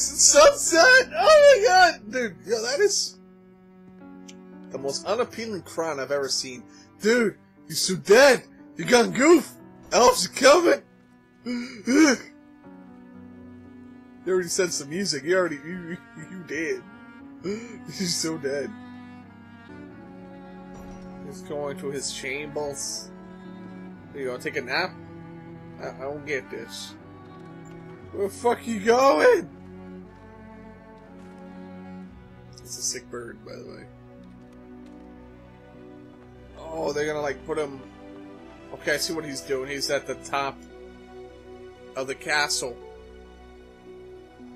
Sunset! Oh my god! Dude, yo, that is the most unappealing crown I've ever seen. Dude, you're so dead! You got goof! Elves are coming! You already said some music, you dead. You're so dead. He's going to his chambers. You gonna take a nap? I don't get this. Where the fuck you going? It's a sick bird, by the way. Oh, they're gonna like put him. Okay, I see what he's doing. He's at the top of the castle.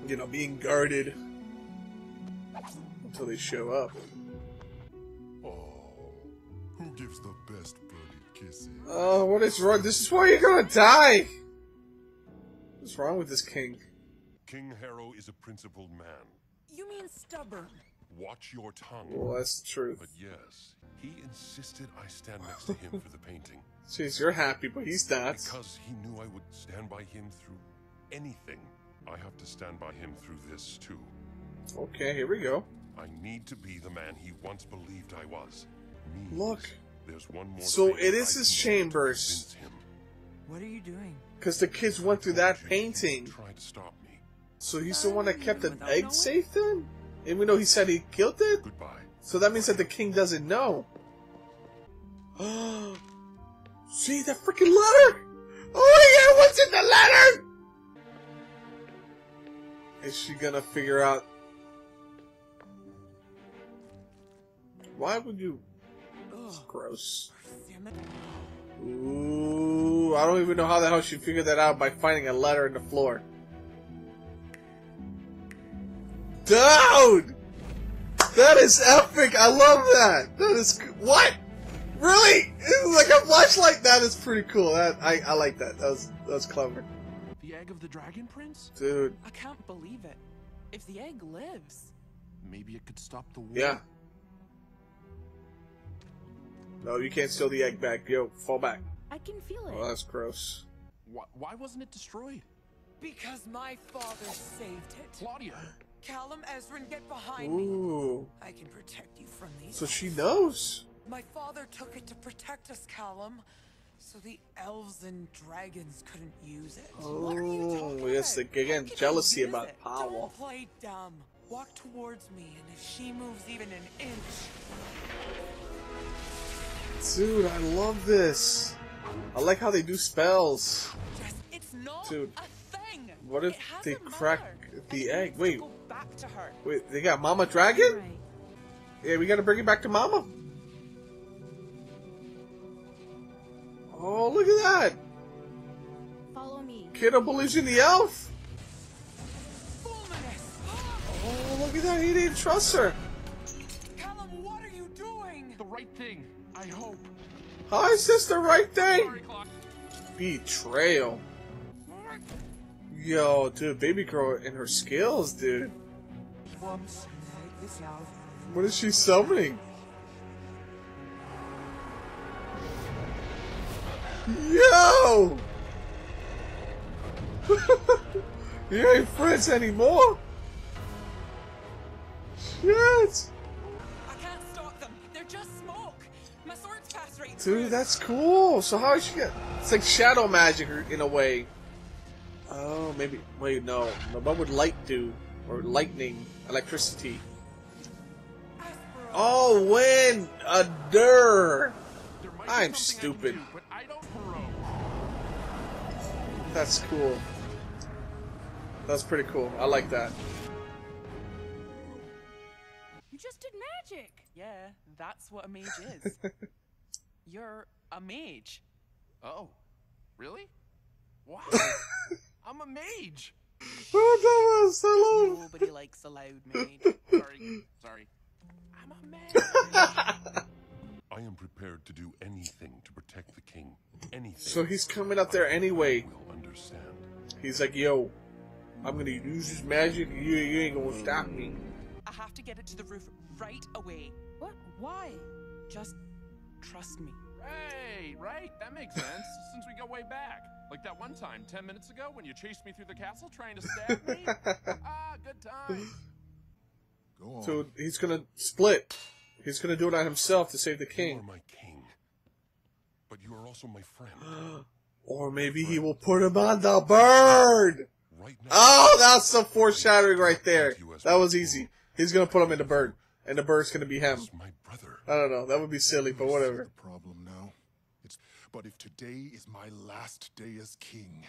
You know, being guarded until they show up. Oh, who gives the best birdie kisses? Oh, what is wrong? This is why you're gonna die. What's wrong with this king? King Harrow is a principled man. You mean stubborn? Watch your tongue. Well, that's the truth. But yes, he insisted I stand next to him for the painting. Jeez, you're happy, but he's not. Because he knew I would stand by him through anything. I have to stand by him through this, too. Okay, here we go. I need to be the man he once believed I was. Means look. There's one more. So it is his chambers. What are you doing? Because the kids went through that painting. Tried to stop me. So he's the one that kept an egg safe then? And we know he said he killed it? Goodbye. So that means that the king doesn't know. Oh, see that freaking letter? Oh yeah, what's in the letter? Is she gonna figure out? Why would you? It's gross. Ooh, I don't even know how the hell she figured that out by finding a letter in the floor. Dude! That is epic! I love that! That is... What? Really? It's like a flashlight? That is pretty cool. That I like that. That was clever. The egg of the dragon prince? Dude. I can't believe it. If the egg lives... Maybe it could stop the war. Yeah. No, you can't steal the egg back. Yo, fall back. I can feel it. Oh, that's gross. Why wasn't it destroyed? Because my father saved it. Claudia! Callum, Ezran, get behind me. I can protect you from these. So she knows. My father took it to protect us, Callum, so the elves and dragons couldn't use it. Oh, yes, again, jealousy about power. Don't play dumb. Walk towards me, and if she moves even an inch. Dude, I love this. I like how they do spells. Yes, it's not dude. What if they crack the egg? Wait, wait, they got Mama Dragon? Right. Yeah, we gotta bring it back to Mama. Oh, look at that! Follow me. Kiddo believes in the elf. Oh, look at that! He didn't trust her. Callum, what are you doing? The right thing, I hope. How is this the right thing? Betrayal. Yo, dude, baby girl and her skills, dude. What is she summoning? Yo! You ain't friends anymore. Shit! I can't stop them. They're just smoke. My sword's fast right through. Dude, that's cool. So how is she? It's like shadow magic in a way. Oh, maybe. Wait, no. What would light do? Or lightning, electricity. Oh, wind! A dir! I'm stupid. That's cool. That's pretty cool. I like that. You just did magic! Yeah, that's what a mage is. You're a mage. Oh, really? Wow! I'm a mage. Oh, that was so nobody likes a loud mage. Sorry. I'm a mage. I am prepared to do anything to protect the king. Anything. So he's coming up there anyway. Understand. He's like, yo, I'm gonna use this magic. You ain't gonna stop me. I have to get it to the roof right away. What? Why? Just trust me. Right. That makes sense. Since we go way back. Like that one time 10 minutes ago when you chased me through the castle trying to stab me? Ah, good time. Go on. So he's gonna split. He's gonna do it on himself to save the king. You are my king, but you are also my friend. Or maybe he will put him on the bird. Right now, oh, that's the foreshadowing right there. That was easy. He's gonna put him in the bird, and the bird's gonna be him. My brother. I don't know. That would be silly, but whatever. Problem now. But if today is my last day as king,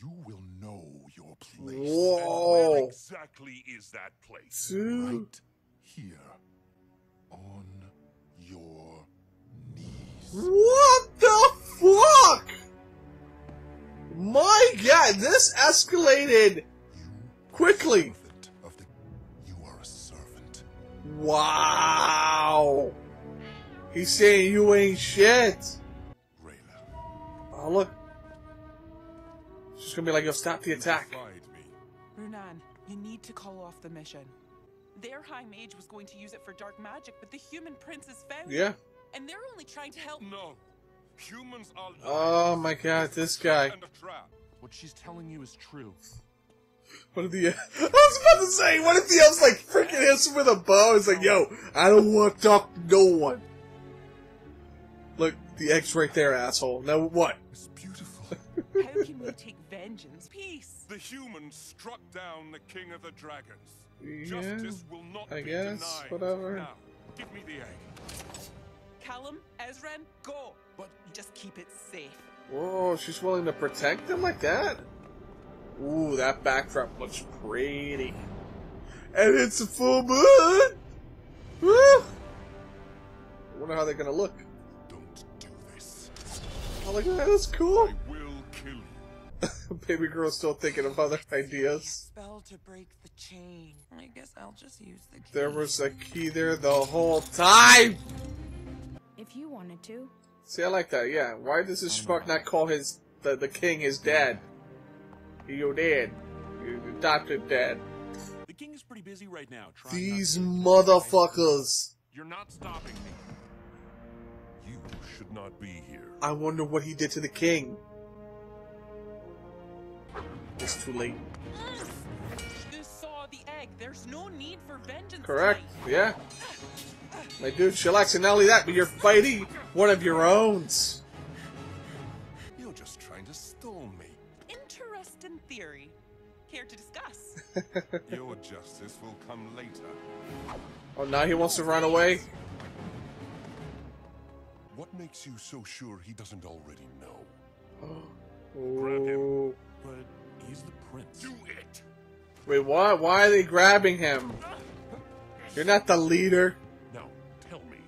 you will know your place. Whoa. And where exactly is that place? Dude. Right here, on your knees. What the fuck? My God, this escalated quickly. You are a servant. Wow. He's saying you ain't shit. Oh, look. She's gonna be like, yo, stop the attack. Runaan, you need to call off the mission. Their high mage was going to use it for dark magic, but the human prince is found. Yeah. And they're only trying to help. No. Humans are. Oh my God, this guy. What she's telling you is true. What if the... I was about to say, what if the elf's like freaking hits him with a bow? It's like, yo, I don't want to talk to no one. Look, the egg's right there, asshole. Now what? It's beautiful. How can we take vengeance? Peace. The humans struck down the king of the dragons. Yeah, justice will not be denied. Whatever. Now, give me the egg. Callum, Ezran, go. But just keep it safe. Whoa, she's willing to protect them like that? Ooh, that backdrop looks pretty. And it's a full moon. Woo! I wonder how they're gonna look. Oh, look at that, that's cool. I will kill you. Baby girl's still thinking of other ideas. Spell to break the chain. I guess I'll just use the key. There was a key there the whole time. If you wanted to. See, I like that. Yeah. Why does this schmuck not call his the king his dad? Your dad, your adopted dad. The king is pretty busy right now. These motherfuckers. You're not stopping me. You should not be here. I wonder what he did to the king. It's too late. You saw the egg. There's no need for vengeance. Correct. Tonight. Yeah. My dude, chillax, and not only that, but you're fighting one of your own. You're just trying to stall me. Interesting theory. Care to discuss? Your justice will come later. Oh, now he wants to run away? What makes you so sure he doesn't already know? Oh. Grab him. But he's the prince. Do it. Wait, why? Why are they grabbing him? You're not the leader. Now tell me.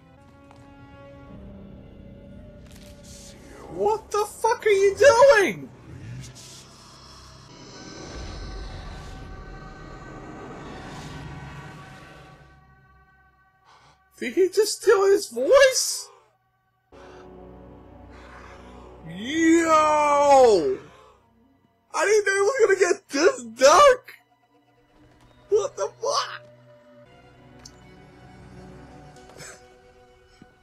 What the fuck are you doing? Did he just steal his voice? Yo! I didn't know it was gonna get this dark! What the fuck?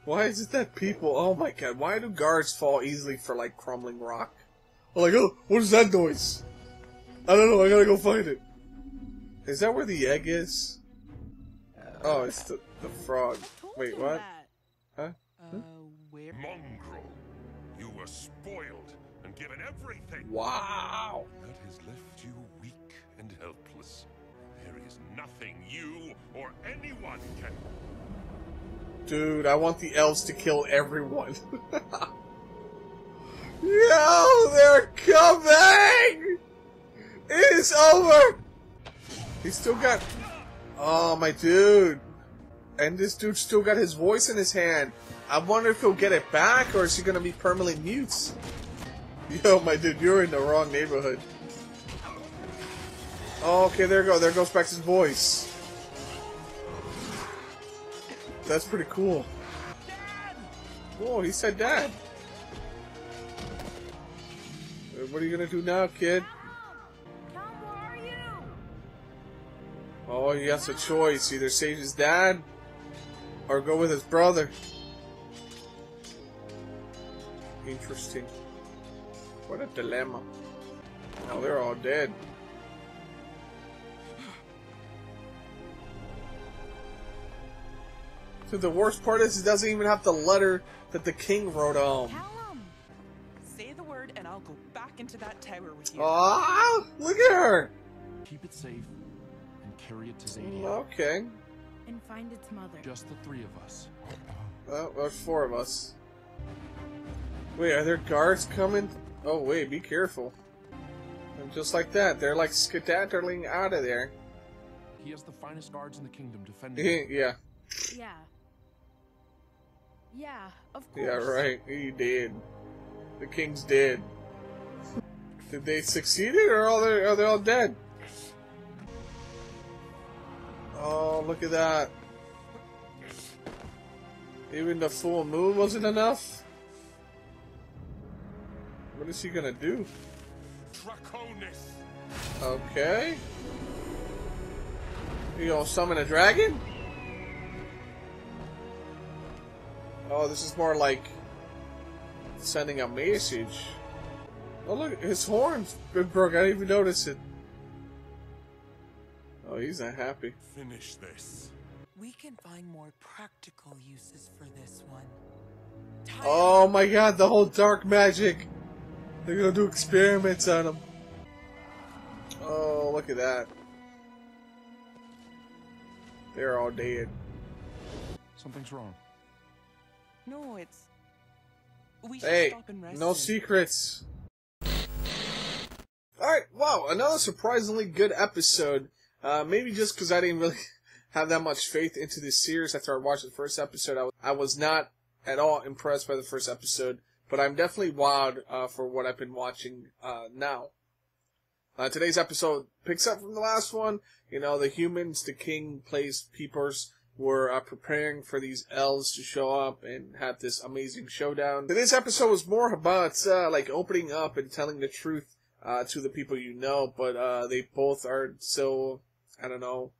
Why is it that people... Oh my God, why do guards fall easily for, like, crumbling rock? I'm like, oh, what is that noise? I don't know, I gotta go find it. Is that where the egg is? Oh, it's the frog. Wait, what? Huh? Where? Mongrel. You were spoiled and given everything. Wow. That has left you weak and helpless. There is nothing you or anyone can. Dude, I want the elves to kill everyone. Yo, they're coming! It is over! He's still got... Oh, my dude. And this dude still got his voice in his hand. I wonder if he'll get it back, or is he gonna be permanently mute? Yo, my dude, you're in the wrong neighborhood. Oh, okay, there you go. There goes back his voice. That's pretty cool. Whoa, he said dad. What are you gonna do now, kid? Oh, he has a choice. Either save his dad, or go with his brother. Interesting. What a dilemma. Now they're all dead. So the worst part is he doesn't even have the letter that the king wrote on. Callum, say the word and I'll go back into that tower with you. Ah, look at her. Keep it safe and carry it to Zadio. Okay. And find its mother. Just the three of us. Well, there's four of us. Wait, are there guards coming? Oh wait, be careful. And just like that, they're like skedaddling out of there. He has the finest guards in the kingdom defending him. Yeah, of course. Yeah, right. He did. The king's dead. Did they succeed it, or are they all dead? Oh, look at that. Even the full moon wasn't enough? What is he gonna do? Draconis. Okay. You gonna summon a dragon? Oh, this is more like sending a message. Oh look, his horn's been broke. I didn't even notice it. Oh, he's not happy. Finish this. We can find more practical uses for this one. Oh my god, the whole dark magic. They're gonna do experiments on him. Oh, look at that. They're all dead. Something's wrong. No, it's... We should stop and rest. No secrets. Alright, wow, another surprisingly good episode. Maybe just because I didn't really have that much faith into this series after I watched the first episode. I was not at all impressed by the first episode, but I'm definitely wowed for what I've been watching now. Today's episode picks up from the last one. You know, the humans, the king, place peepers, were preparing for these elves to show up and have this amazing showdown. Today's episode was more about like opening up and telling the truth to the people you know, but they both are so, I don't know,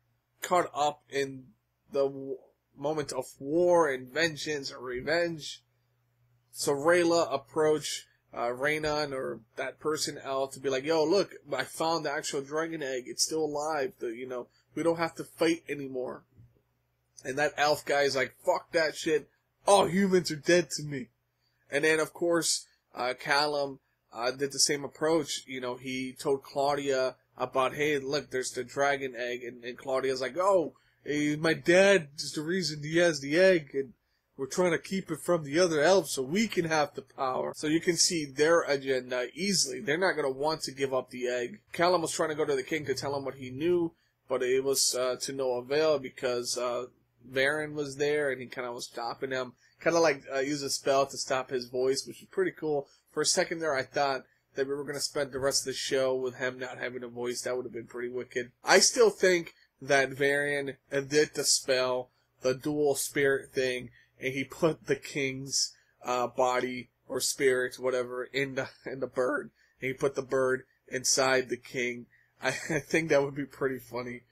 caught up in the moment of war and vengeance or revenge. So Rayla approached Runaan, or that person elf, to be like, yo, look, I found the actual dragon egg. It's still alive. You know, we don't have to fight anymore. And that elf guy is like, fuck that shit, all humans are dead to me. And then, of course, Callum did the same approach. You know, he told Claudia about, hey, look, there's the dragon egg. And Claudia's like, oh, my dad is the reason he has the egg. And we're trying to keep it from the other elves so we can have the power. So you can see their agenda easily. They're not going to want to give up the egg. Callum was trying to go to the king to tell him what he knew, but it was to no avail because... Varian was there, and he kind of was stopping him. Kind of like used a spell to stop his voice, which was pretty cool. For a second there, I thought that we were going to spend the rest of the show with him not having a voice. That would have been pretty wicked. I still think that Varian did the spell, the dual spirit thing, and he put the king's body or spirit, whatever, in the bird. And he put the bird inside the king. I think that would be pretty funny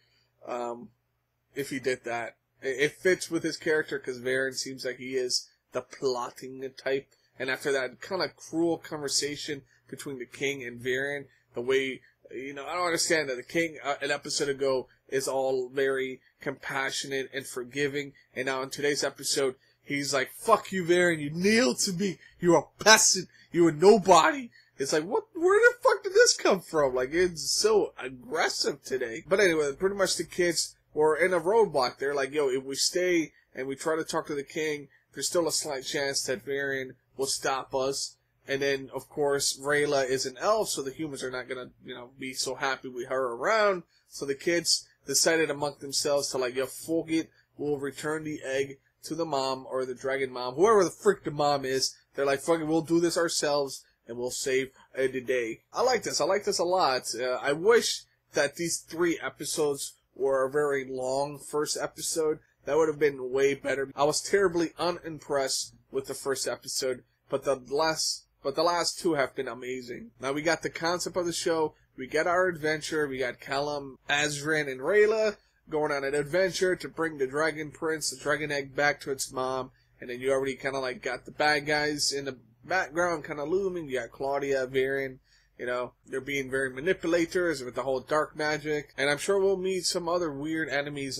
if he did that. It fits with his character because Viren seems like he is the plotting type. And after that kind of cruel conversation between the king and Viren, the way, you know, I don't understand that the king an episode ago is all very compassionate and forgiving. And now in today's episode, he's like, fuck you, Viren, you kneel to me. You're a peasant. You're a nobody. It's like, what? Where the fuck did this come from? Like, it's so aggressive today. But anyway, pretty much the kids... Or in a roadblock, they're like, yo, if we stay and we try to talk to the king, there's still a slight chance that Varian will stop us. And then, of course, Rayla is an elf, so the humans are not going to, you know, be so happy with her around. So the kids decided among themselves to, like, yo, fuck it, we'll return the egg to the mom or the dragon mom. Whoever the frick the mom is, they're like, fuck it, we'll do this ourselves and we'll save the day. I like this. I like this a lot. I wish that these three episodes were a very long first episode. That would have been way better. I was terribly unimpressed with the first episode, but the last two have been amazing. Now we got the concept of the show, we got our adventure, we got Callum, Ezran, and Rayla going on an adventure to bring the dragon prince, the dragon egg, back to its mom, and then you already kind of like got the bad guys in the background kind of looming. You got Claudia, Varian, you know, they're being very manipulators with the whole dark magic. And I'm sure we'll meet some other weird enemies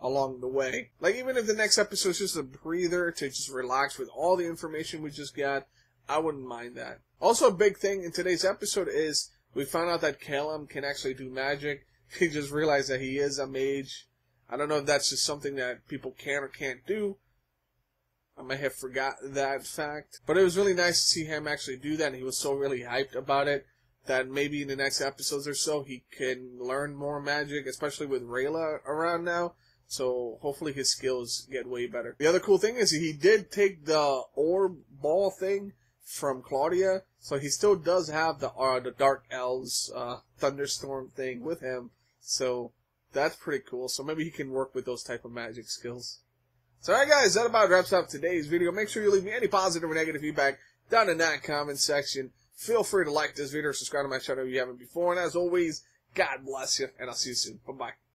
along the way. Like, even if the next episode is just a breather to just relax with all the information we just got, I wouldn't mind that. Also, a big thing in today's episode is we found out that Callum can actually do magic. He just realized that he is a mage. I don't know if that's just something that people can or can't do. I may have forgot that fact. But it was really nice to see him actually do that, and he was so really hyped about it that maybe in the next episodes or so he can learn more magic, especially with Rayla around now. So hopefully his skills get way better. The other cool thing is he did take the orb ball thing from Claudia, so he still does have the Dark Elves thunderstorm thing with him, so that's pretty cool. So maybe he can work with those type of magic skills. So alright guys, that about wraps up today's video. Make sure you leave me any positive or negative feedback down in that comment section. Feel free to like this video or subscribe to my channel if you haven't before, and as always, God bless you, and I'll see you soon. Bye bye.